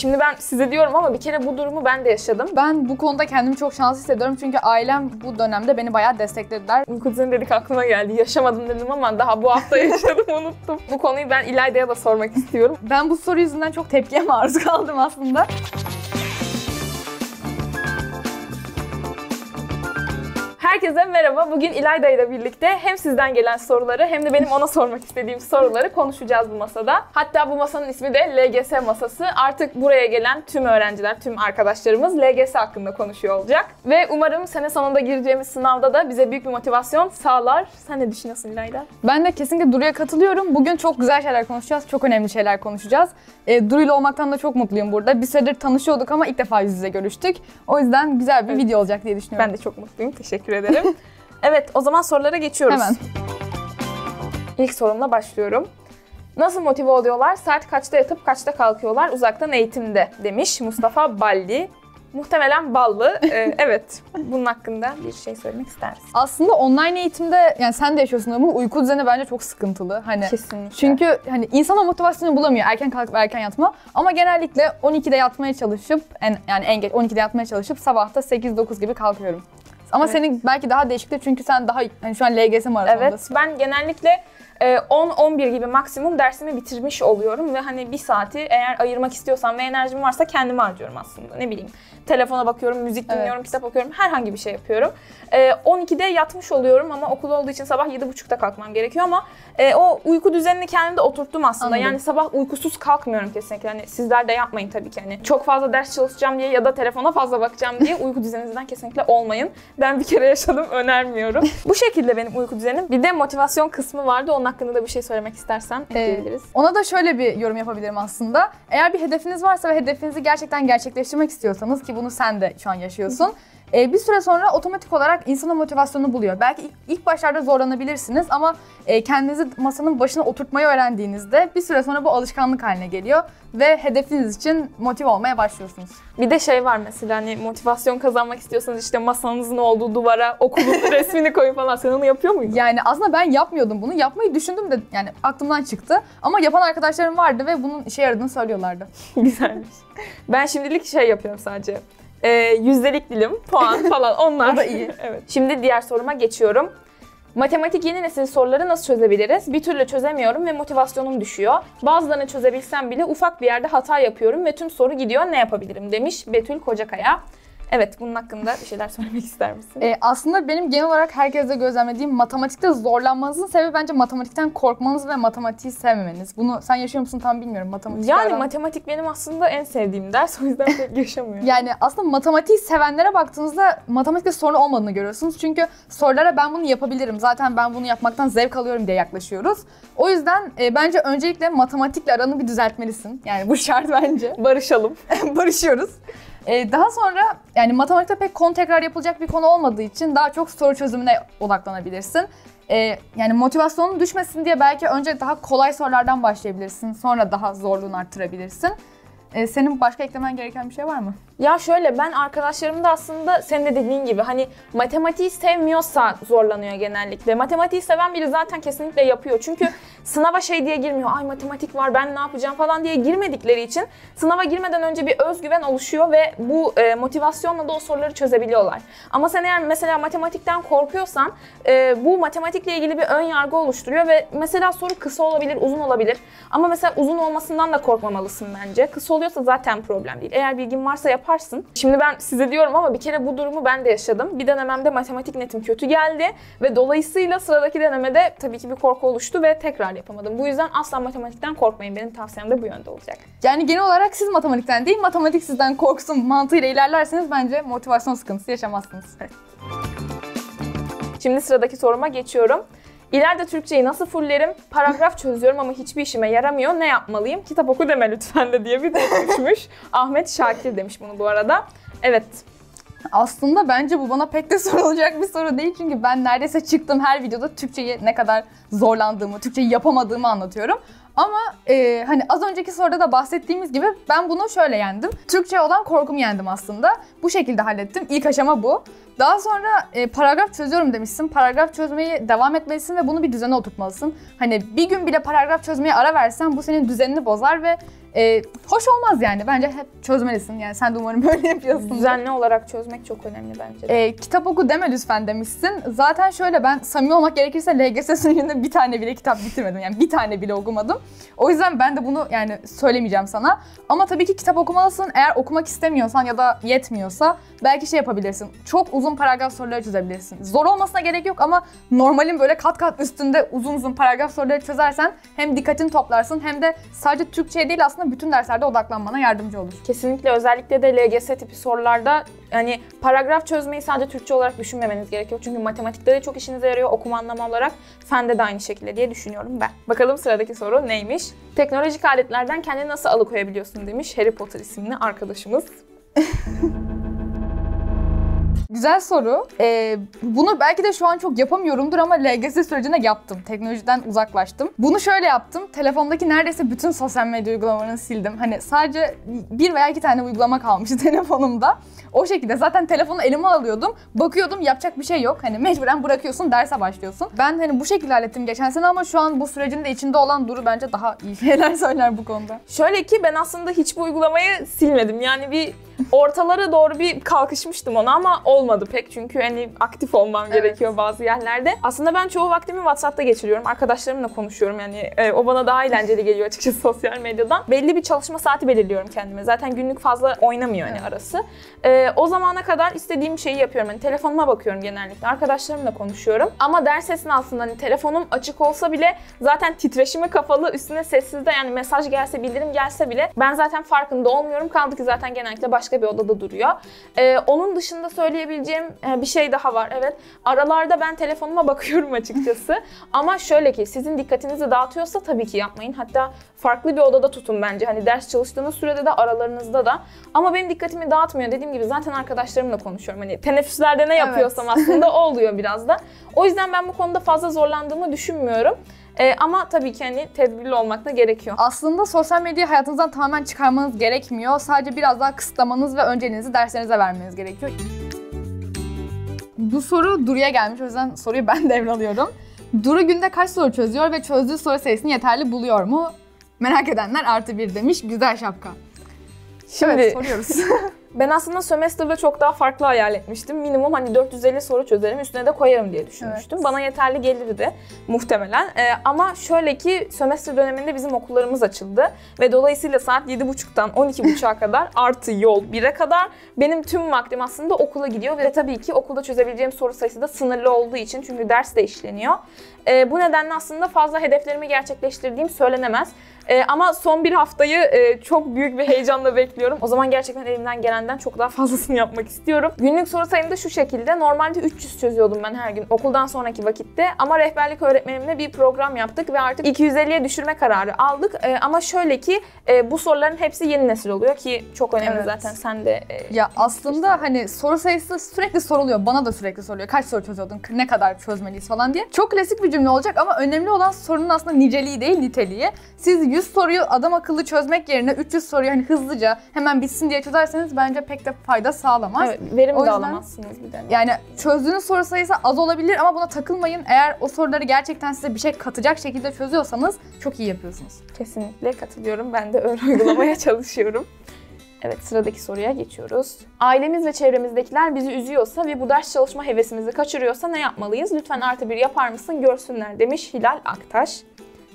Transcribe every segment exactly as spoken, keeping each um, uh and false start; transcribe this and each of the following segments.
Şimdi ben size diyorum ama bir kere bu durumu ben de yaşadım. Ben bu konuda kendimi çok şanslı hissediyorum çünkü ailem bu dönemde beni bayağı desteklediler. Uyku düzeni dedik aklıma geldi. Yaşamadım dedim ama daha bu hafta yaşadım, unuttum. Bu konuyu ben İlayda'ya da sormak istiyorum. Ben bu soru yüzünden çok tepkiye maruz kaldım aslında. Herkese merhaba. Bugün İlayda ile birlikte hem sizden gelen soruları hem de benim ona sormak istediğim soruları konuşacağız bu masada. Hatta bu masanın ismi de L G S masası. Artık buraya gelen tüm öğrenciler, tüm arkadaşlarımız L G S hakkında konuşuyor olacak. Ve umarım sene sonunda gireceğimiz sınavda da bize büyük bir motivasyon sağlar. Sen ne düşünüyorsun İlayda? Ben de kesinlikle Duru'ya katılıyorum. Bugün çok güzel şeyler konuşacağız. Çok önemli şeyler konuşacağız. E, Duru ile olmaktan da çok mutluyum burada. Bir süredir tanışıyorduk ama ilk defa yüz yüze görüştük. O yüzden güzel bir evet. video olacak diye düşünüyorum. Ben de çok mutluyum. Teşekkür ederim. Evet, o zaman sorulara geçiyoruz. Hemen. İlk sorumla başlıyorum. Nasıl motive oluyorlar? Saat kaçta yatıp kaçta kalkıyorlar uzaktan eğitimde demiş Mustafa Balli. Muhtemelen ballı. Ee, evet, bunun hakkında bir şey söylemek istersin. Aslında online eğitimde, yani sen de yaşıyorsun ama uyku düzeni bence çok sıkıntılı. Hani kesinlikle. Çünkü hani insana motivasyonu bulamıyor erken kalkıp erken yatma. Ama genellikle on ikide yatmaya çalışıp, en, yani en geç on ikide yatmaya çalışıp sabahta sekiz dokuz gibi kalkıyorum. Ama evet. senin belki daha değişiktir çünkü sen daha hani şu an L G S maratonundasın. Evet, ben genellikle on on bir gibi maksimum dersimi bitirmiş oluyorum ve hani bir saati eğer ayırmak istiyorsam ve enerjim varsa kendimi harcıyorum aslında. Ne bileyim, telefona bakıyorum, müzik dinliyorum, evet. kitap okuyorum, herhangi bir şey yapıyorum. on ikide yatmış oluyorum ama okul olduğu için sabah yedi buçukta kalkmam gerekiyor ama o uyku düzenini kendimde oturttum aslında. Anladım. Yani sabah uykusuz kalkmıyorum kesinlikle. Hani sizler de yapmayın tabii ki. Hani çok fazla ders çalışacağım diye ya da telefona fazla bakacağım diye uyku düzeninizden kesinlikle olmayın. Ben bir kere yaşadım, önermiyorum. Bu şekilde benim uyku düzenim. Bir de motivasyon kısmı vardı. Onun hakkında da bir şey söylemek istersen ekleyebiliriz. Ee, ona da şöyle bir yorum yapabilirim aslında. Eğer bir hedefiniz varsa ve hedefinizi gerçekten gerçekleştirmek istiyorsanız ki bunu sen de şu an yaşıyorsun. Ee, bir süre sonra otomatik olarak insana motivasyonu buluyor. Belki ilk, ilk başlarda zorlanabilirsiniz ama e, kendinizi masanın başına oturtmayı öğrendiğinizde bir süre sonra bu alışkanlık haline geliyor ve hedefiniz için motive olmaya başlıyorsunuz. Bir de şey var mesela, hani motivasyon kazanmak istiyorsanız işte masanızın olduğu duvara okulun resmini koyun falan. Sen onu yapıyor muydun? Yani aslında ben yapmıyordum bunu. Yapmayı düşündüm de yani aklımdan çıktı. Ama yapan arkadaşlarım vardı ve bunun işe yaradığını söylüyorlardı. Güzelmiş. Ben şimdilik şey yapıyorum sadece. Ee, yüzdelik dilim, puan falan onlar. O da iyi. Evet. Şimdi diğer soruma geçiyorum. Matematik yeni nesil soruları nasıl çözebiliriz? Bir türlü çözemiyorum ve motivasyonum düşüyor. Bazılarını çözebilsem bile ufak bir yerde hata yapıyorum ve tüm soru gidiyor. Ne yapabilirim demiş Betül Kocakaya. Evet, bunun hakkında bir şeyler söylemek ister misin? Ee, aslında benim genel olarak herkese gözlemlediğim matematikte zorlanmanızın sebebi bence matematikten korkmanız ve matematiği sevmemeniz. Bunu sen yaşıyor musun tam bilmiyorum matematik. Yani aran... matematik benim aslında en sevdiğim ders, o yüzden pek yaşamıyorum. Yani aslında matematiği sevenlere baktığınızda matematikte sorun olmadığını görüyorsunuz. Çünkü sorulara ben bunu yapabilirim, zaten ben bunu yapmaktan zevk alıyorum diye yaklaşıyoruz. O yüzden e, bence öncelikle matematikle aranı bir düzeltmelisin. Yani bu şart bence. Barışalım. Barışıyoruz. Ee, daha sonra yani matematikte pek konu tekrar yapılacak bir konu olmadığı için daha çok soru çözümüne odaklanabilirsin. Ee, yani motivasyonun düşmesin diye belki önce daha kolay sorulardan başlayabilirsin. Sonra daha zorluğunu arttırabilirsin. Ee, senin başka eklemen gereken bir şey var mı? Ya şöyle, ben arkadaşlarım da aslında senin de dediğin gibi hani matematiği sevmiyorsa zorlanıyor genellikle. Matematiği seven biri zaten kesinlikle yapıyor. Çünkü sınava şey diye girmiyor. Ay matematik var, ben ne yapacağım falan diye girmedikleri için sınava girmeden önce bir özgüven oluşuyor ve bu e, motivasyonla da o soruları çözebiliyorlar. Ama sen eğer mesela matematikten korkuyorsan e, bu matematikle ilgili bir ön yargı oluşturuyor ve mesela soru kısa olabilir, uzun olabilir. Ama mesela uzun olmasından da korkmamalısın bence. Kısa oluyorsa zaten problem değil. Eğer bilgin varsa yapar. Şimdi ben size diyorum ama bir kere bu durumu ben de yaşadım. Bir denememde matematik netim kötü geldi ve dolayısıyla sıradaki denemede tabii ki bir korku oluştu ve tekrar yapamadım. Bu yüzden asla matematikten korkmayın. Benim tavsiyem de bu yönde olacak. Yani genel olarak siz matematikten değil, matematik sizden korksun mantığıyla ilerlerseniz bence motivasyon sıkıntısı yaşamazsınız. Evet. Şimdi sıradaki soruma geçiyorum. İleride Türkçeyi nasıl fullerim? Paragraf çözüyorum ama hiçbir işime yaramıyor. Ne yapmalıyım? Kitap oku deme lütfen de diye bir konuşmuş. Ahmet Şakir demiş bunu bu arada. Evet. Aslında bence bu bana pek de sorulacak bir soru değil. Çünkü ben neredeyse çıktım her videoda Türkçeyi ne kadar zorlandığımı, Türkçeyi yapamadığımı anlatıyorum. Ama e, hani az önceki soruda da bahsettiğimiz gibi ben bunu şöyle yendim. Türkçe olan korkumu yendim aslında. Bu şekilde hallettim. İlk aşama bu. Daha sonra e, paragraf çözüyorum demişsin. Paragraf çözmeyi devam etmelisin ve bunu bir düzene oturtmalısın. Hani bir gün bile paragraf çözmeye ara versen bu senin düzenini bozar ve e, hoş olmaz yani. Bence hep çözmelisin. Yani sen de umarım böyle yapıyorsun. Düzenli olarak çözmek çok önemli bence de. E, kitap oku deme lütfen demişsin. Zaten şöyle, ben samimi olmak gerekirse L G S sürecinde bir tane bile kitap bitirmedim. Yani bir tane bile okumadım. O yüzden ben de bunu yani söylemeyeceğim sana. Ama tabii ki kitap okumalısın. Eğer okumak istemiyorsan ya da yetmiyorsa belki şey yapabilirsin. Çok uzun paragraf soruları çözebilirsin. Zor olmasına gerek yok ama normalin böyle kat kat üstünde uzun uzun paragraf soruları çözersen hem dikkatini toplarsın hem de sadece Türkçe'ye değil aslında bütün derslerde odaklanmana yardımcı olur. Kesinlikle, özellikle de L G S tipi sorularda hani paragraf çözmeyi sadece Türkçe olarak düşünmemeniz gerekiyor. Çünkü matematikte de çok işinize yarıyor, okuma anlamı olarak fende de aynı şekilde diye düşünüyorum ben. Bakalım sıradaki soru neymiş? Teknolojik aletlerden kendini nasıl alıkoyabiliyorsun demiş Harry Potter isimli arkadaşımız. Güzel soru. Ee, bunu belki de şu an çok yapamıyorumdur ama L G S sürecinde yaptım. Teknolojiden uzaklaştım. Bunu şöyle yaptım. Telefondaki neredeyse bütün sosyal medya uygulamalarını sildim. Hani sadece bir veya iki tane uygulama kalmıştı telefonumda. O şekilde zaten telefonu elime alıyordum. Bakıyordum, yapacak bir şey yok. Hani mecburen bırakıyorsun, derse başlıyorsun. Ben hani bu şekilde hallettim geçen sene ama şu an bu sürecin de içinde olan Duru bence daha iyi şeyler söyler bu konuda. Şöyle ki ben aslında hiçbir uygulamayı silmedim. Yani bir ortalara doğru bir kalkışmıştım ona ama olmadı pek çünkü hani aktif olmam evet. gerekiyor bazı yerlerde. Aslında ben çoğu vaktimi WhatsApp'ta geçiriyorum. Arkadaşlarımla konuşuyorum yani e, o bana daha eğlenceli geliyor açıkçası sosyal medyadan. Belli bir çalışma saati belirliyorum kendime. Zaten günlük fazla oynamıyor hani evet. arası. E, o zamana kadar istediğim şeyi yapıyorum. Hani telefonuma bakıyorum genellikle. Arkadaşlarımla konuşuyorum. Ama ders esnasında hani telefonum açık olsa bile zaten titreşimi kapalı, üstüne sessizde yani mesaj gelse, bildirim gelse bile ben zaten farkında olmuyorum. Kaldı ki zaten genellikle başka bir odada duruyor. Ee, onun dışında söyleyebileceğim bir şey daha var. Evet, aralarda ben telefonuma bakıyorum açıkçası. Ama şöyle ki sizin dikkatinizi dağıtıyorsa tabii ki yapmayın. Hatta farklı bir odada tutun bence. Hani ders çalıştığınız sürede de aralarınızda da. Ama benim dikkatimi dağıtmıyor. Dediğim gibi zaten arkadaşlarımla konuşuyorum. Hani teneffüslerde ne yapıyorsam evet. aslında o oluyor biraz da. O yüzden ben bu konuda fazla zorlandığımı düşünmüyorum. Ee, ama tabii ki hani tedbirli olmak da gerekiyor. Aslında sosyal medyayı hayatınızdan tamamen çıkarmanız gerekmiyor. Sadece biraz daha kısıtlamanız ve önceliğinizi derslerinize vermeniz gerekiyor. Bu soru Duru'ya gelmiş. O yüzden soruyu ben devralıyorum. Duru günde kaç soru çözüyor ve çözdüğü soru sayısını yeterli buluyor mu? Merak edenler artı bir demiş. Güzel şapka. Şimdi evet, soruyoruz. Ben aslında sömestrde çok daha farklı hayal etmiştim. Minimum hani dört yüz elli soru çözerim, üstüne de koyarım diye düşünmüştüm. Evet. Bana yeterli gelirdi muhtemelen. Ee, ama şöyle ki sömestr döneminde bizim okullarımız açıldı. Ve dolayısıyla saat yedi buçuktan on iki buçuğa kadar artı yol bire kadar benim tüm vaktim aslında okula gidiyor. Ve tabii ki okulda çözebileceğim soru sayısı da sınırlı olduğu için çünkü ders de işleniyor. Ee, bu nedenle aslında fazla hedeflerimi gerçekleştirdiğim söylenemez. Ee, ama son bir haftayı e, çok büyük bir heyecanla bekliyorum. O zaman gerçekten elimden gelenden çok daha fazlasını yapmak istiyorum. Günlük soru sayım da şu şekilde. Normalde üç yüz çözüyordum ben her gün okuldan sonraki vakitte. Ama rehberlik öğretmenimle bir program yaptık ve artık iki yüz elliye düşürme kararı aldık. Ee, ama şöyle ki e, bu soruların hepsi yeni nesil oluyor ki çok önemli evet. zaten sen de. E, ya aslında işte. Hani soru sayısı sürekli soruluyor. Bana da sürekli soruluyor. Kaç soru çözüyordun? Ne kadar çözmeliyiz falan diye. Çok klasik bir cümle olacak ama önemli olan sorunun aslında niceliği değil niteliği. Siz yüz soruyu adam akıllı çözmek yerine üç yüz soruyu hani hızlıca hemen bitsin diye çözerseniz bence pek de fayda sağlamaz. Evet, verim o de yüzden, alamazsınız bir de. Yani çözdüğünüz soru sayısı az olabilir ama buna takılmayın. Eğer o soruları gerçekten size bir şey katacak şekilde çözüyorsanız çok iyi yapıyorsunuz. Kesinlikle katılıyorum. Ben de öyle uygulamaya çalışıyorum. Evet, sıradaki soruya geçiyoruz. Ailemiz ve çevremizdekiler bizi üzüyorsa ve bu ders çalışma hevesimizi kaçırıyorsa ne yapmalıyız? Lütfen artı bir yapar mısın görsünler demiş Hilal Aktaş.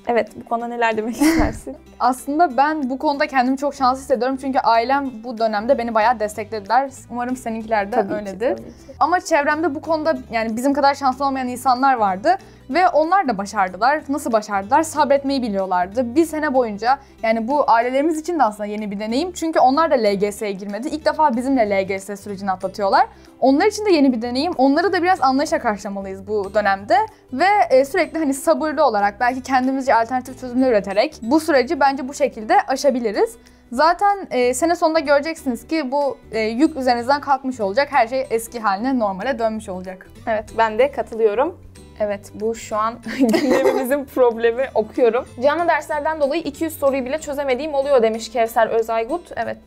Evet, bu konuda neler demek istersin? Aslında ben bu konuda kendimi çok şanslı hissediyorum. Çünkü ailem bu dönemde beni bayağı desteklediler. Umarım seninkiler de öyledir. Ama çevremde bu konuda yani bizim kadar şanslı olmayan insanlar vardı. Ve onlar da başardılar. Nasıl başardılar? Sabretmeyi biliyorlardı. Bir sene boyunca yani bu ailelerimiz için de aslında yeni bir deneyim. Çünkü onlar da L G S'ye girmedi. İlk defa bizimle L G S sürecini atlatıyorlar. Onlar için de yeni bir deneyim. Onları da biraz anlayışla karşılamalıyız bu dönemde. Ve sürekli hani sabırlı olarak belki kendimizce alternatif çözümler üreterek bu süreci bence bu şekilde aşabiliriz. Zaten e, sene sonunda göreceksiniz ki bu e, yük üzerinizden kalkmış olacak. Her şey eski haline, normale dönmüş olacak. Evet, ben de katılıyorum. Evet, bu şu an gündemimizin problemi, okuyorum. Canlı derslerden dolayı iki yüz soruyu bile çözemediğim oluyor demiş Kevser Özaygut. Evet,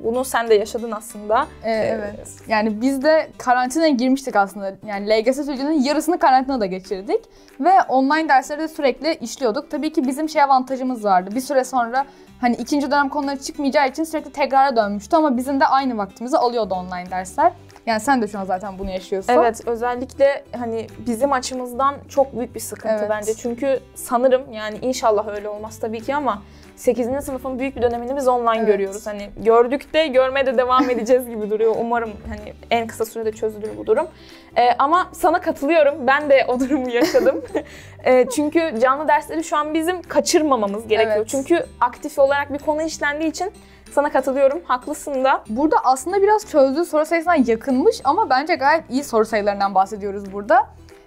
bunu sen de yaşadın aslında. Evet, evet. Yani biz de karantinaya girmiştik aslında. Yani L G S sürecinin yarısını karantinada geçirdik. Ve online dersleri de sürekli işliyorduk. Tabii ki bizim şey avantajımız vardı. Bir süre sonra hani ikinci dönem konuları çıkmayacağı için sürekli tekrara dönmüştü. Ama bizim de aynı vaktimizi alıyordu online dersler. Yani sen de şu an zaten bunu yaşıyorsun. Evet, özellikle hani bizim açımızdan çok büyük bir sıkıntı, evet, bence. Çünkü sanırım, yani inşallah öyle olmaz tabii ki, ama sekizinci sınıfın büyük bir dönemini biz online, evet, görüyoruz. Hani gördük de görmeye de devam edeceğiz gibi duruyor. Umarım hani en kısa sürede çözülür bu durum. Ee, ama sana katılıyorum. Ben de o durumu yaşadım. e, çünkü canlı dersleri şu an bizim kaçırmamamız gerekiyor. Evet. Çünkü aktif olarak bir konu işlendiği için sana katılıyorum. Haklısın da. Burada aslında biraz çözdüğü soru sayısına yakınmış ama bence gayet iyi soru sayılarından bahsediyoruz burada.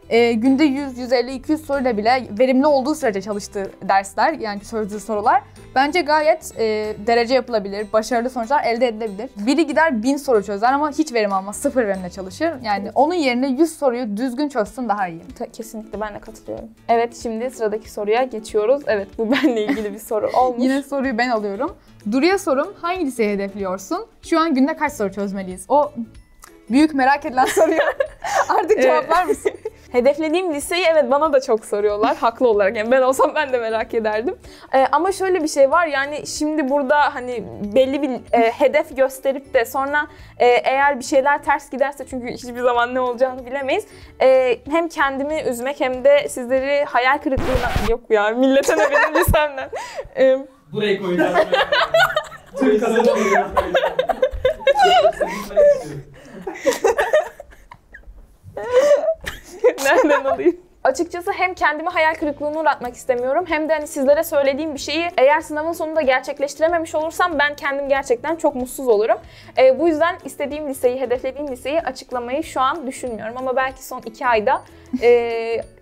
E, günde yüz, yüz elli, iki yüz soruyla bile verimli olduğu sürece çalıştığı dersler, yani çözdüğü sorular bence gayet e, derece yapılabilir, başarılı sonuçlar elde edilebilir. Biri gider bin soru çözer ama hiç verim almaz, sıfır verimle çalışır. Yani onun yerine yüz soruyu düzgün çözsün daha iyi. Kesinlikle, ben de katılıyorum. Evet, şimdi sıradaki soruya geçiyoruz. Evet, bu benimle ilgili bir soru olmuş. Yine soruyu ben alıyorum. Duru'ya sorum, hangi liseyi hedefliyorsun? Şu an günde kaç soru çözmeliyiz? O büyük merak edilen soruyu artık cevaplar mısın? Hedeflediğim liseyi, evet, bana da çok soruyorlar haklı olarak, yani ben olsam ben de merak ederdim. Ee, ama şöyle bir şey var, yani şimdi burada hani belli bir e, hedef gösterip de sonra e, eğer bir şeyler ters giderse, çünkü hiçbir zaman ne olacağını bilemeyiz. E, hem kendimi üzmek hem de sizleri hayal kırıklığına... Yok ya, millete ne benim lisemden. E, Burayı koyacağım. Tüm kazanı koyacağım. Nereden alayım? Açıkçası hem kendimi hayal kırıklığına uğratmak istemiyorum, hem de hani sizlere söylediğim bir şeyi eğer sınavın sonunda gerçekleştirememiş olursam ben kendim gerçekten çok mutsuz olurum. E, bu yüzden istediğim liseyi, hedeflediğim liseyi açıklamayı şu an düşünmüyorum. Ama belki son iki ayda e,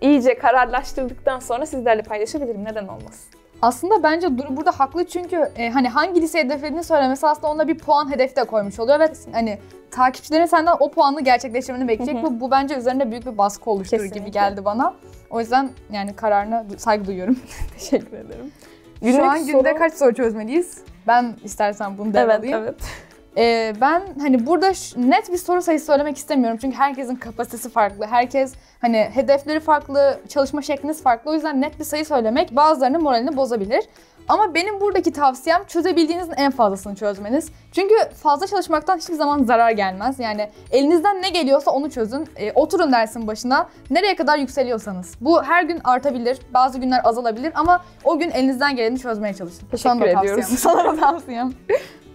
iyice kararlaştırdıktan sonra sizlerle paylaşabilirim. Neden olmasın? Aslında bence Duru burada haklı çünkü e, hani hangi lise hedeflediğini söylemesi aslında ona bir puan hedefi de koymuş oluyor ve hani takipçilerin senden o puanı gerçekleştirmeni bekleyecek. Hı hı. Bu, bu bence üzerinde büyük bir baskı oluşturur, kesinlikle, gibi geldi bana. O yüzden yani kararına saygı duyuyorum. Teşekkür ederim. Günlük Şu an soru... günde kaç soru çözmeliyiz? Ben istersen bunu devralayayım. Evet, evet. Ee, ben hani burada net bir soru sayısı söylemek istemiyorum çünkü herkesin kapasitesi farklı, herkes hani hedefleri farklı, çalışma şekliniz farklı, o yüzden net bir sayı söylemek bazılarının moralini bozabilir. Ama benim buradaki tavsiyem çözebildiğinizin en fazlasını çözmeniz. Çünkü fazla çalışmaktan hiçbir zaman zarar gelmez. Yani elinizden ne geliyorsa onu çözün. E, oturun dersin başına. Nereye kadar yükseliyorsanız. Bu her gün artabilir. Bazı günler azalabilir ama o gün elinizden geleni çözmeye çalışın. Teşekkür ediyoruz. Sana da tavsiyem.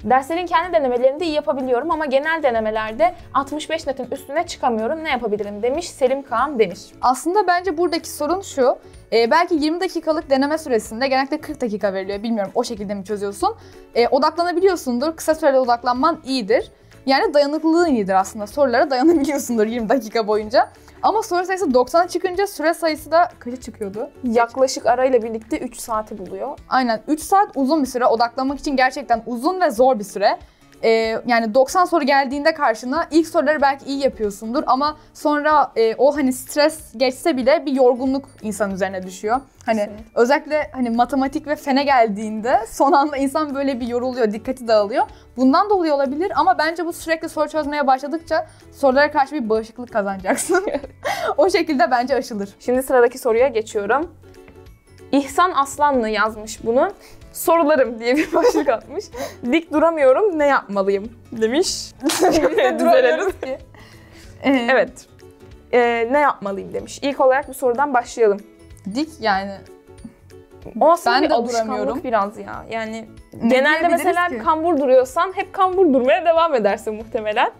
Derslerin kendi denemelerini de iyi yapabiliyorum ama genel denemelerde altmış beş netin üstüne çıkamıyorum. Ne yapabilirim demiş Selim Kağan demiş. Aslında bence buradaki sorun şu. E, belki yirmi dakikalık deneme süresinde genellikle kırk dakika veriliyor. Bilmiyorum o şekilde mi çözüyorsun? E, odaklanabiliyorsundur. Kısa sürede odaklanman iyidir. Yani dayanıklılığın iyidir aslında. Sorulara dayanabiliyorsundur yirmi dakika boyunca. Ama soru sayısı doksana çıkınca süre sayısı da kaça çıkıyordu? Yaklaşık arayla birlikte üç saati buluyor. Aynen. üç saat uzun bir süre. Odaklanmak için gerçekten uzun ve zor bir süre. Ee, yani doksan soru geldiğinde karşına ilk soruları belki iyi yapıyorsundur ama sonra e, o hani stres geçse bile bir yorgunluk insanın üzerine düşüyor. Hani kesinlikle, özellikle hani matematik ve fene geldiğinde son anda insan böyle bir yoruluyor, dikkati dağılıyor. Bundan dolayı olabilir ama bence bu sürekli soru çözmeye başladıkça sorulara karşı bir bağışıklık kazanacaksın. O şekilde bence aşılır. Şimdi sıradaki soruya geçiyorum. İhsan Aslanlı yazmış bunu. Sorularım diye bir başlık atmış. Dik duramıyorum, ne yapmalıyım demiş. Duramıyoruz ki. Ee, evet. Ee, ne yapmalıyım demiş. İlk olarak bir sorudan başlayalım. Dik yani. O aslında ben bir de alışkanlık biraz ya. Yani ne genelde mesela ki? Kambur duruyorsan hep kambur durmaya devam edersin muhtemelen.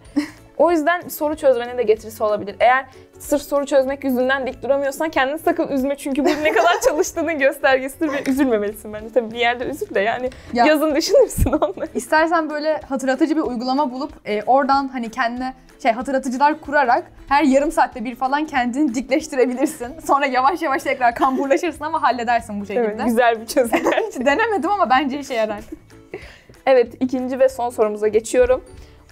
O yüzden soru çözmenin de getirisi olabilir. Eğer sırf soru çözmek yüzünden dik duramıyorsan kendini sakın üzme. Çünkü bu ne kadar çalıştığının göstergesidir ve üzülmemelisin bence. Tabii bir yerde üzül de yani ya, yazın düşünürsün onları. İstersen böyle hatırlatıcı bir uygulama bulup e, oradan hani kendine şey hatırlatıcılar kurarak her yarım saatte bir falan kendini dikleştirebilirsin. Sonra yavaş yavaş tekrar kamburlaşırsın ama halledersin bu şekilde. Evet, güzel bir çözüm. Hiç denemedim ama bence işe yarar. Evet, ikinci ve son sorumuza geçiyorum.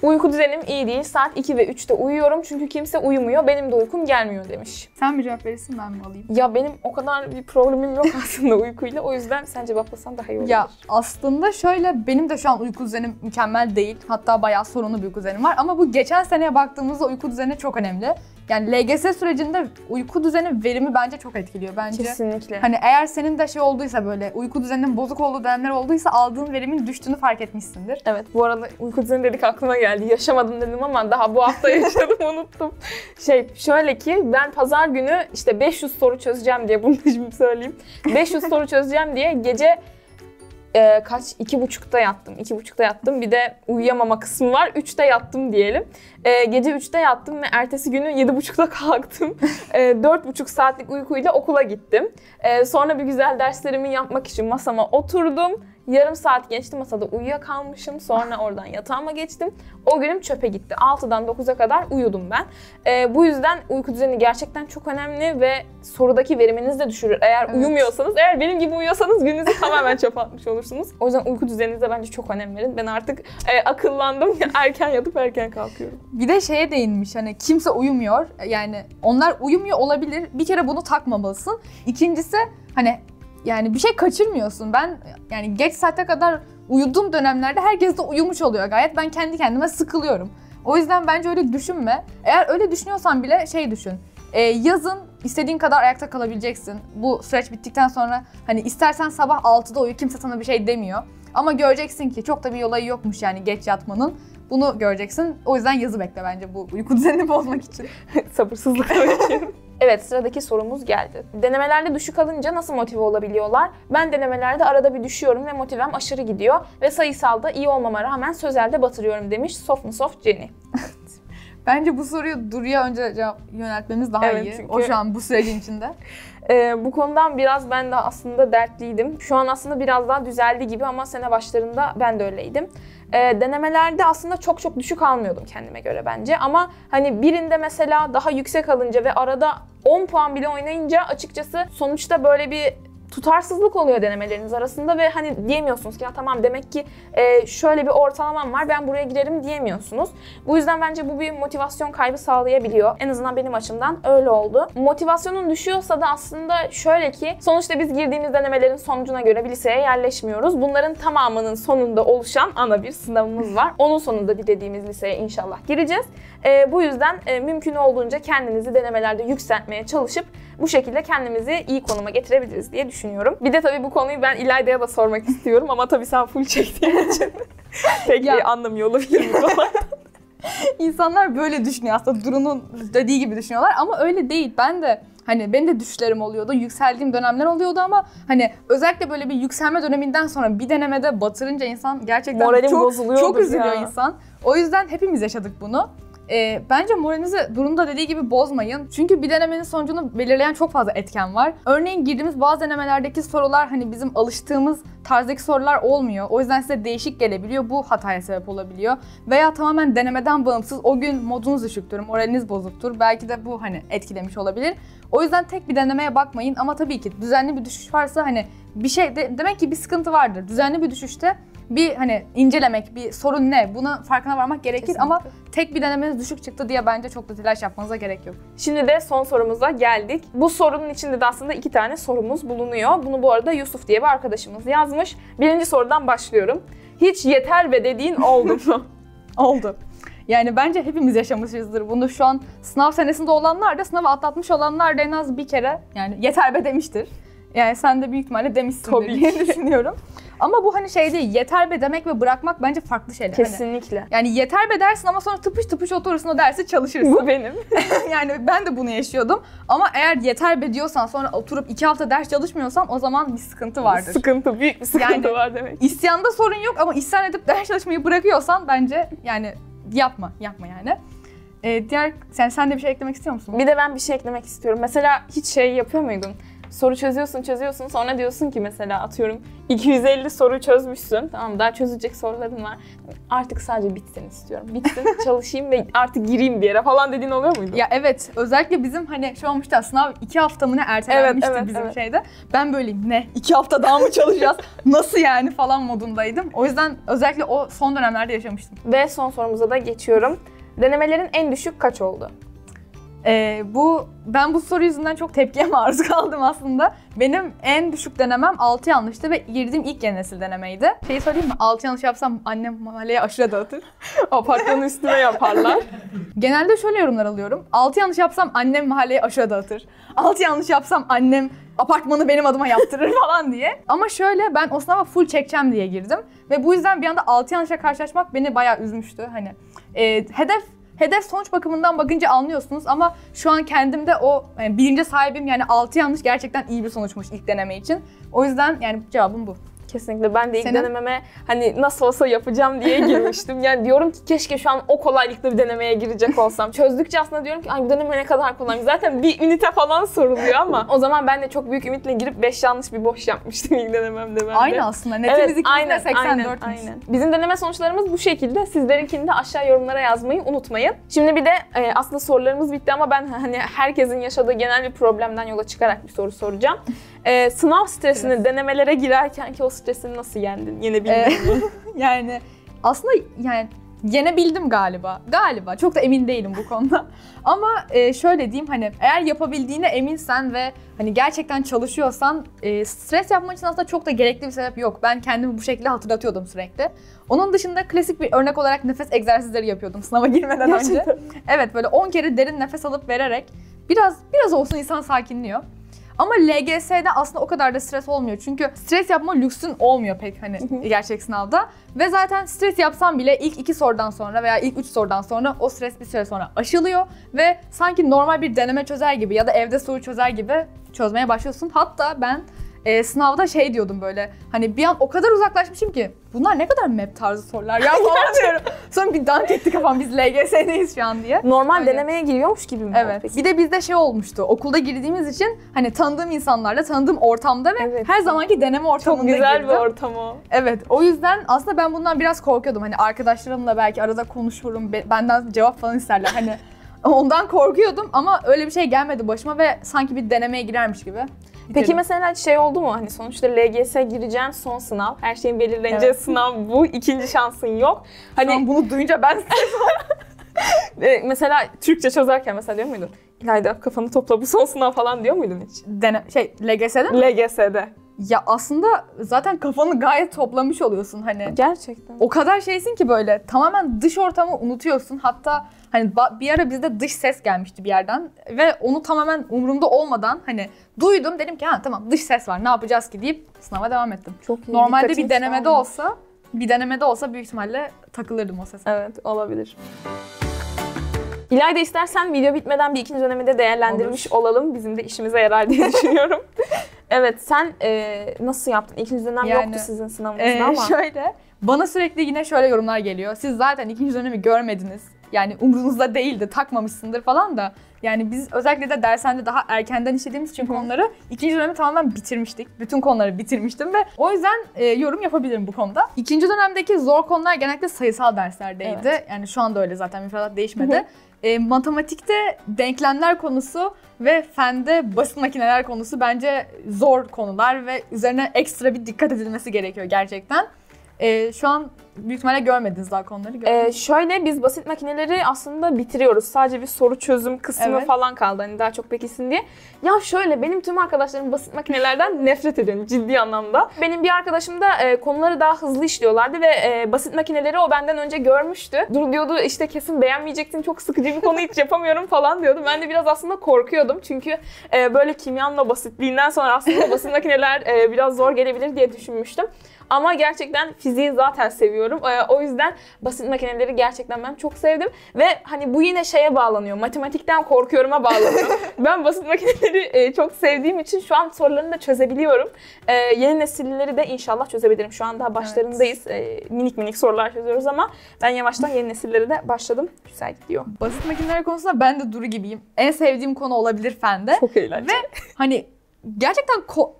Uyku düzenim iyi değil. Saat iki ve üçte uyuyorum çünkü kimse uyumuyor. Benim de uykum gelmiyor demiş. Sen bir cevap verirsin, ben mi alayım? Ya benim o kadar bir problemim yok aslında uykuyla. O yüzden sen cevaplasan daha iyi olur. Ya aslında şöyle, benim de şu an uyku düzenim mükemmel değil. Hatta bayağı sorunlu bir uyku düzenim var. Ama bu geçen seneye baktığımızda uyku düzeni çok önemli. Yani L G S sürecinde uyku düzeni verimi bence çok etkiliyor bence. Kesinlikle. Hani eğer senin de şey olduysa, böyle uyku düzeninin bozuk olduğu dönemler olduysa aldığın verimin düştüğünü fark etmişsindir. Evet, bu arada uyku düzeni dedik aklıma geldi. Yaşamadım dedim ama daha bu hafta yaşadım unuttum. Şey şöyle ki, ben pazar günü işte beş yüz soru çözeceğim diye, bunu da şimdi söyleyeyim. beş yüz soru çözeceğim diye gece e, kaç? iki buçukta yattım. iki buçukta yattım. Bir de uyuyamama kısmı var. üçte yattım diyelim. E, gece üçte yattım ve ertesi günü yedi buçukta kalktım. E, dört buçuk saatlik uykuyla okula gittim. E, sonra bir güzel derslerimi yapmak için masama oturdum. Yarım saat geçti, masada uyuyakalmışım. Sonra oradan yatağıma geçtim. O günüm çöpe gitti. altıdan dokuza kadar uyudum ben. Ee, bu yüzden uyku düzeni gerçekten çok önemli ve sorudaki veriminizi de düşürür. Eğer evet. uyumuyorsanız, eğer benim gibi uyuyorsanız gününüzü tamamen çöpe atmış olursunuz. O yüzden uyku düzeninize bence çok önem verin. Ben artık e, akıllandım. Erken yatıp erken kalkıyorum. Bir de şeye değinmiş, hani kimse uyumuyor. Yani onlar uyumuyor olabilir. Bir kere bunu takmamalısın. İkincisi hani... Yani bir şey kaçırmıyorsun. Ben yani geç saate kadar uyuduğum dönemlerde herkes de uyumuş oluyor gayet. Ben kendi kendime sıkılıyorum. O yüzden bence öyle düşünme. Eğer öyle düşünüyorsan bile şey düşün. E, yazın istediğin kadar ayakta kalabileceksin. Bu süreç bittikten sonra hani istersen sabah altıda uyu, kimse sana bir şey demiyor. Ama göreceksin ki çok da bir olayı yokmuş yani geç yatmanın. Bunu göreceksin. O yüzden yazı bekle bence bu uyku düzenini bozmak için. Sabırsızlıkla bekliyorum. Evet, sıradaki sorumuz geldi. Denemelerde düşük alınca nasıl motive olabiliyorlar? Ben denemelerde arada bir düşüyorum ve motivem aşırı gidiyor ve sayısalda iyi olmama rağmen sözelde batırıyorum demiş. Sof mu sof Jenny? Bence bu soruyu Duru'ya önce cevap yöneltmemiz daha evet, iyi. Çünkü... O şu an bu sürecin içinde. Ee, bu konudan biraz ben de aslında dertliydim. Şu an aslında biraz daha düzeldi gibi ama sene başlarında ben de öyleydim. Ee, denemelerde aslında çok çok düşük almıyordum kendime göre bence. Ama hani birinde mesela daha yüksek alınca ve arada on puan bile oynayınca açıkçası sonuçta böyle bir tutarsızlık oluyor denemeleriniz arasında ve hani diyemiyorsunuz ki ya tamam demek ki e, şöyle bir ortalamam var, ben buraya girerim diyemiyorsunuz. Bu yüzden bence bu bir motivasyon kaybı sağlayabiliyor. En azından benim açımdan öyle oldu. Motivasyonun düşüyorsa da aslında şöyle ki, sonuçta biz girdiğimiz denemelerin sonucuna göre bir liseye yerleşmiyoruz. Bunların tamamının sonunda oluşan ana bir sınavımız var. Onun sonunda bir dediğimiz liseye inşallah gireceğiz. E, bu yüzden e, mümkün olduğunca kendinizi denemelerde yükseltmeye çalışıp bu şekilde kendimizi iyi konuma getirebiliriz diye düşünüyorum. Bir de tabii bu konuyu ben İlayda'ya da sormak istiyorum ama tabii sen full çektiğin için pek ya. Bir anlamıyor olabilir bu konuda. İnsanlar böyle düşünüyor aslında, Duru'nun dediği gibi düşünüyorlar ama öyle değil. Ben de hani benim de düşlerim oluyordu, yükseldiğim dönemler oluyordu ama hani özellikle böyle bir yükselme döneminden sonra bir denemede batırınca insan gerçekten moralim çok, çok üzülüyor ya. insan. O yüzden hepimiz yaşadık bunu. E, bence moralinizi durumda dediği gibi bozmayın. Çünkü bir denemenin sonucunu belirleyen çok fazla etken var. Örneğin girdiğimiz bazı denemelerdeki sorular hani bizim alıştığımız tarzdaki sorular olmuyor. O yüzden size değişik gelebiliyor. Bu hataya sebep olabiliyor. Veya tamamen denemeden bağımsız o gün modunuz düşüktür, moraliniz bozuktur. Belki de bu hani etkilemiş olabilir. O yüzden tek bir denemeye bakmayın ama tabii ki düzenli bir düşüş varsa hani bir şey de, demek ki bir sıkıntı vardır. Düzenli bir düşüşte bir hani incelemek, bir sorun ne, buna farkına varmak gerekir. Kesinlikle. Ama tek bir denemeniz düşük çıktı diye bence çok da telaş yapmanıza gerek yok. Şimdi de son sorumuza geldik. Bu sorunun içinde de aslında iki tane sorumuz bulunuyor. Bunu bu arada Yusuf diye bir arkadaşımız yazmış. Birinci sorudan başlıyorum. Hiç yeter be dediğin oldu mu? Oldu. Yani bence hepimiz yaşamışızdır bunu. Şu an sınav senesinde olanlar da, sınavı atlatmış olanlar da en az bir kere yani yeter be demiştir. Yani sen de büyük ihtimalle demişsindir diye düşünüyorum. Ama bu hani şey değil, yeter be demek ve bırakmak bence farklı şeyler. Kesinlikle. Hani, yani yeter be dersin ama sonra tıpış tıpış oturursun o dersi çalışırsın. Bu benim. Yani ben de bunu yaşıyordum. Ama eğer yeter be diyorsan sonra oturup iki hafta ders çalışmıyorsan o zaman bir sıkıntı vardır. Sıkıntı, büyük bir sıkıntı yani, var demek. İsyanda sorun yok ama isyan edip ders çalışmayı bırakıyorsan bence yani yapma, yapma yani. Ee, diğer, yani sen de bir şey eklemek istiyor musun? Bir de ben bir şey eklemek istiyorum. Mesela hiç şey yapıyor muydun? soru çözüyorsun çözüyorsun sonra diyorsun ki mesela atıyorum iki yüz elli soru çözmüşsün, tamam, daha çözecek soruların var, artık sadece bitsin istiyorum, bitsin çalışayım ve artık gireyim bir yere falan dediğin oluyor muydu? Ya evet, özellikle bizim hani şey olmuştu aslında, iki hafta mı ne ertelenmişti, evet, evet, bizim evet. şeyde. Ben böyleyim, ne iki hafta daha mı çalışacağız nasıl yani falan modundaydım. O yüzden özellikle o son dönemlerde yaşamıştım. Ve son sorumuza da geçiyorum. Denemelerin en düşük kaç oldu? Ee, bu ben bu soru yüzünden çok tepkiye maruz kaldım aslında. Benim en düşük denemem altı yanlıştı ve girdiğim ilk yeni nesil denemeydi. Şeyi söyleyeyim mi? altı yanlış yapsam annem mahalleye aşure dağıtır. Apartmanın üstüne yaparlar. Genelde şöyle yorumlar alıyorum. altı yanlış yapsam annem mahalleye aşure dağıtır. altı yanlış yapsam annem apartmanı benim adıma yaptırır falan diye. Ama şöyle, ben o sınava full çekeceğim diye girdim. Ve bu yüzden bir anda altı yanlışla karşılaşmak beni bayağı üzmüştü. Hani e, hedef Hedef sonuç bakımından bakınca anlıyorsunuz ama şu an kendimde o yani bilince sahibim, yani altı yanlış gerçekten iyi bir sonuçmuş ilk deneme için. O yüzden yani cevabım bu. Kesinlikle ben de ilk Senin... denememe hani nasıl olsa yapacağım diye girmiştim. Yani diyorum ki keşke şu an o kolaylıkla bir denemeye girecek olsam. Çözdükçe aslında diyorum ki ay bu deneme ne kadar kolay. Zaten bir ünite falan soruluyor ama o zaman ben de çok büyük ümitle girip beş yanlış bir boş yapmıştım ilk denememde ben de. Aynı aslında. Netimiz evet, ikimizde seksen dört. Aynen. Bizim deneme sonuçlarımız bu şekilde. Sizlerinkini de aşağı yorumlara yazmayı unutmayın. Şimdi bir de e, aslında sorularımız bitti ama ben hani herkesin yaşadığı genel bir problemden yola çıkarak bir soru soracağım. E, sınav stresini evet. denemelere girerken ki o stresini nasıl yendin? Yenebildin mi? Yani aslında yani yenebildim galiba. Galiba. Çok da emin değilim bu konuda. Ama e, şöyle diyeyim, hani eğer yapabildiğine eminsen ve hani gerçekten çalışıyorsan e, stres yapman için aslında çok da gerekli bir sebep yok. Ben kendimi bu şekilde hatırlatıyordum sürekli. Onun dışında klasik bir örnek olarak nefes egzersizleri yapıyordum sınava girmeden önce. Evet, böyle on kere derin nefes alıp vererek biraz biraz olsun insan sakinliyor. Ama L G S'de aslında o kadar da stres olmuyor. Çünkü stres yapma lüksün olmuyor pek hani gerçek sınavda. Ve zaten stres yapsam bile ilk iki sorudan sonra veya ilk üç sorudan sonra o stres bir süre sonra aşılıyor. Ve sanki normal bir deneme çözer gibi ya da evde soru çözer gibi çözmeye başlıyorsun. Hatta ben e, sınavda şey diyordum böyle, hani bir an o kadar uzaklaşmışım ki bunlar ne kadar map tarzı sorular ya falan diyorum. Sonra bir dank etti kafam, biz L G S'deyiz şu an diye. Normal öyle. Denemeye giriyormuş gibi mi? Evet. Peki? Bir de bizde şey olmuştu, okulda girdiğimiz için hani tanıdığım insanlarla, tanıdığım ortamda ve evet. her zamanki deneme ortamında girdim. Çok güzel girdim. Bir ortam o. Evet, o yüzden aslında ben bundan biraz korkuyordum. Hani arkadaşlarımla belki arada konuşurum, benden cevap falan isterler hani. Ondan korkuyordum ama öyle bir şey gelmedi başıma ve sanki bir denemeye girermiş gibi. Peki gidelim. Mesela şey oldu mu, hani sonuçta L G S gireceğim, son sınav, her şeyin belirleneceği evet. sınav bu, ikinci şansın yok. Hani an bunu duyunca ben mesela Türkçe çözerken mesela diyor muydun? İlayda kafanı topla, bu son sınav falan diyor muydun hiç? Dene şey L G S'de mi? L G S'de. Ya aslında zaten kafanı gayet toplamış oluyorsun hani. Gerçekten. O kadar şeysin ki böyle tamamen dış ortamı unutuyorsun. Hatta hani bir ara bizde dış ses gelmişti bir yerden ve onu tamamen umurumda olmadan hani duydum, dedim ki ha tamam dış ses var, ne yapacağız ki deyip sınava devam ettim. Çok iyi. Normalde bir denemede olsa, bir denemede olsa büyük ihtimalle takılırdım o sese. Evet, olabilir. İlayda, istersen video bitmeden bir ikinci dönemi de değerlendirmiş Olur. olalım. Bizim de işimize yarar diye düşünüyorum. Evet, sen e, nasıl yaptın? İkinci dönem yani, yoktu sizin sınavınızda e, ama. Şöyle, bana sürekli yine şöyle yorumlar geliyor. Siz zaten ikinci dönemi görmediniz. Yani umrunuzda değildi, takmamışsındır falan da. Yani biz özellikle de dershanede daha erkenden işlediğimiz için konuları ikinci dönemi tamamen bitirmiştik. Bütün konuları bitirmiştim ve o yüzden e, yorum yapabilirim bu konuda. İkinci dönemdeki zor konular genellikle sayısal derslerdeydi. Evet. Yani şu anda öyle zaten, müfredat değişmedi. Hı hı. E, matematikte denklemler konusu ve fende basit makineler konusu bence zor konular ve üzerine ekstra bir dikkat edilmesi gerekiyor gerçekten. E, şu an büyük ihtimalle görmediniz daha konuları. Ee, şöyle, biz basit makineleri aslında bitiriyoruz. Sadece bir soru çözüm kısmı evet. falan kaldı. Hani daha çok beklesin diye. Ya şöyle, benim tüm arkadaşlarım basit makinelerden nefret ediyorum ciddi anlamda. Benim bir arkadaşım da e, konuları daha hızlı işliyorlardı ve e, basit makineleri o benden önce görmüştü. Dur diyordu işte, kesin beğenmeyeceksin, çok sıkıcı bir konu, hiç yapamıyorum falan diyordu. Ben de biraz aslında korkuyordum. Çünkü e, böyle kimyanın basitliğinden sonra aslında basit makineler e, biraz zor gelebilir diye düşünmüştüm. Ama gerçekten fiziği zaten seviyorum. O yüzden basit makineleri gerçekten ben çok sevdim ve hani bu yine şeye bağlanıyor, matematikten korkuyorum'a bağlanıyor. Ben basit makineleri çok sevdiğim için şu an sorularını da çözebiliyorum. Yeni nesilleri de inşallah çözebilirim. Şu an daha başlarındayız. Evet. Minik minik sorular çözüyoruz ama ben yavaştan yeni nesilleri de başladım. Güzel gidiyor. Basit makineler konusunda ben de Duru gibiyim. En sevdiğim konu olabilir fende. Çok eğlenceli. Ve hani gerçekten ko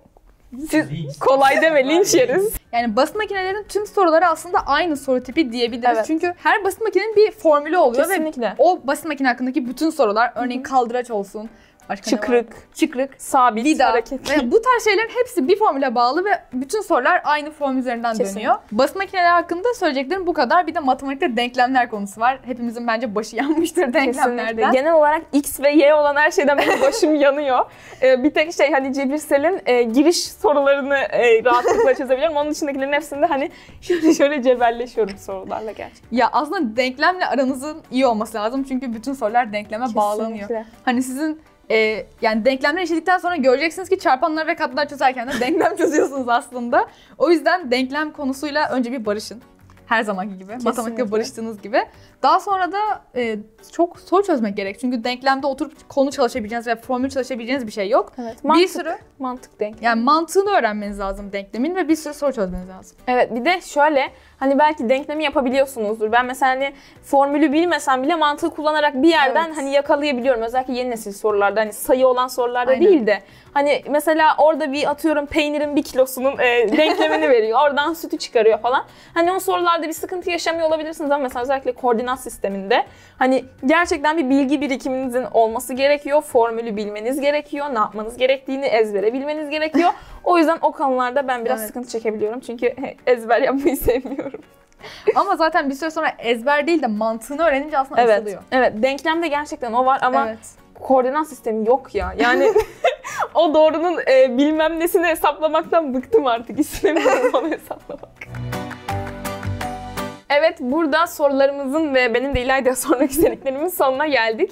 siz linç. Kolay deme, linç yeriz. Yani basın makinelerinin tüm soruları aslında aynı soru tipi diyebiliriz. Evet. Çünkü her basın makinenin bir formülü oluyor. Kesinlikle. Ve o basın makine hakkındaki bütün sorular, örneğin kaldıraç olsun, başka çıkrık, çıkrık, sabit, vida, hareket. Yani bu tarz şeylerin hepsi bir formüle bağlı ve bütün sorular aynı form üzerinden kesinlikle dönüyor. Basın makineleri hakkında söyleyeceklerim bu kadar. Bir de matematikte denklemler konusu var. Hepimizin bence başı yanmıştır denklemlerden. Kesinlikle. Genel olarak x ve y olan her şeyden benim başım yanıyor. Ee, bir tek şey hani cebirselin e, giriş sorularını e, rahatlıkla çözebiliyorum. Onun dışındakilerin hepsinde hani şöyle şöyle cebelleşiyorum sorularla gerçekten. Ya aslında denklemle aranızın iyi olması lazım. Çünkü bütün sorular denkleme kesinlikle bağlanıyor. Hani sizin Ee, yani denklemleri işledikten sonra göreceksiniz ki çarpanlar ve katlar çözerken de denklem çözüyorsunuz aslında. O yüzden denklem konusuyla önce bir barışın. Her zamanki gibi. Kesinlikle. Matematikte barıştığınız gibi. Daha sonra da e, çok soru çözmek gerek. Çünkü denklemde oturup konu çalışabileceğiniz ve formül çalışabileceğiniz bir şey yok. Evet, mantık, bir sürü mantık denklemi. Yani mantığını öğrenmeniz lazım denklemin ve bir sürü soru çözmeniz lazım. Evet, bir de şöyle hani belki denklemi yapabiliyorsunuzdur. Ben mesela hani formülü bilmesem bile mantığı kullanarak bir yerden evet, hani yakalayabiliyorum. Özellikle yeni nesil sorularda hani sayı olan sorularda aynen, değil de hani mesela orada bir atıyorum peynirin bir kilosunun e, denklemini veriyor. Oradan sütü çıkarıyor falan. Hani o sorular bir sıkıntı yaşamıyor olabilirsiniz ama mesela özellikle koordinat sisteminde hani gerçekten bir bilgi birikiminizin olması gerekiyor. Formülü bilmeniz gerekiyor. Ne yapmanız gerektiğini ezbere bilmeniz gerekiyor. O yüzden o konularda ben biraz evet, sıkıntı çekebiliyorum. Çünkü ezber yapmayı sevmiyorum. Ama zaten bir süre sonra ezber değil de mantığını öğrenince aslında evet, asılıyor. Evet. Denklemde gerçekten o var ama evet, koordinat sistemi yok ya. Yani o doğrunun e, bilmem nesini hesaplamaktan bıktım artık. İstemiyorum onu hesaplamak. Evet, burada sorularımızın ve benim de İlayda'ya sormak istediklerimin sonuna geldik.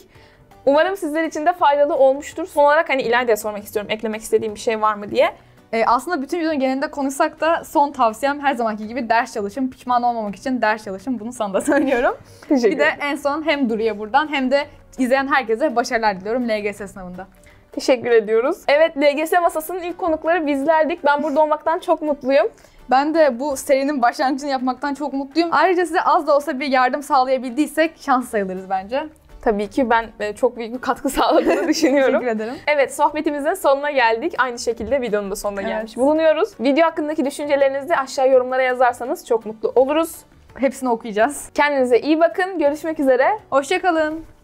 Umarım sizler için de faydalı olmuştur. Son olarak hani İlayda'ya sormak istiyorum, eklemek istediğim bir şey var mı diye. Ee, aslında bütün videonun genelinde konuşsak da son tavsiyem her zamanki gibi ders çalışın. Pişman olmamak için ders çalışın. Bunu sana da söylüyorum. Bir de en son hem Duru'ya buradan hem de izleyen herkese başarılar diliyorum L G S sınavında. Teşekkür ediyoruz. Evet, L G S masasının ilk konukları bizlerdik. Ben burada olmaktan çok mutluyum. Ben de bu serinin başlangıcını yapmaktan çok mutluyum. Ayrıca size az da olsa bir yardım sağlayabildiysek şans sayılırız bence. Tabii ki ben çok büyük bir katkı sağladığını düşünüyorum. Teşekkür ederim. Evet, sohbetimizin sonuna geldik. Aynı şekilde videonun da sonuna evet, gelmiş bulunuyoruz. Video hakkındaki düşüncelerinizi aşağı yorumlara yazarsanız çok mutlu oluruz. Hepsini okuyacağız. Kendinize iyi bakın. Görüşmek üzere. Hoşça kalın.